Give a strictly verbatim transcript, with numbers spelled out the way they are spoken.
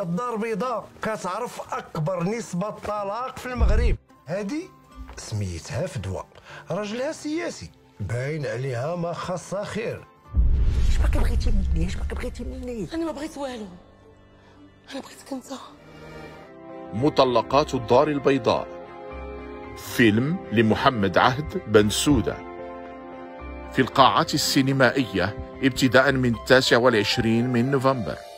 الدار البيضاء كتعرف أكبر نسبة طلاق في المغرب، هادي سميتها فدوى، رجلها سياسي باين عليها ما خاصها خير. اش باك بغيتي مني؟ اش باك بغيتي مني؟ أنا ما بغيت والو، أنا بغيتك أنت. مطلقات الدار البيضاء، فيلم لمحمد عهد بن سودة، في القاعات السينمائية ابتداء من التاسع والعشرين من نوفمبر.